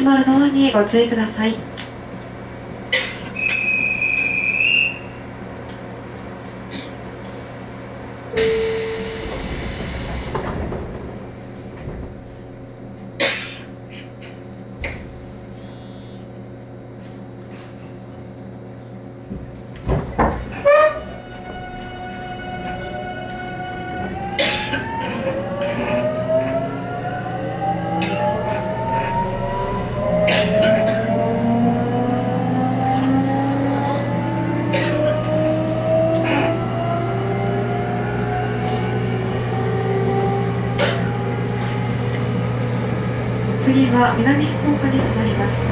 閉まるドアにご注意ください。次は南福岡に停まります。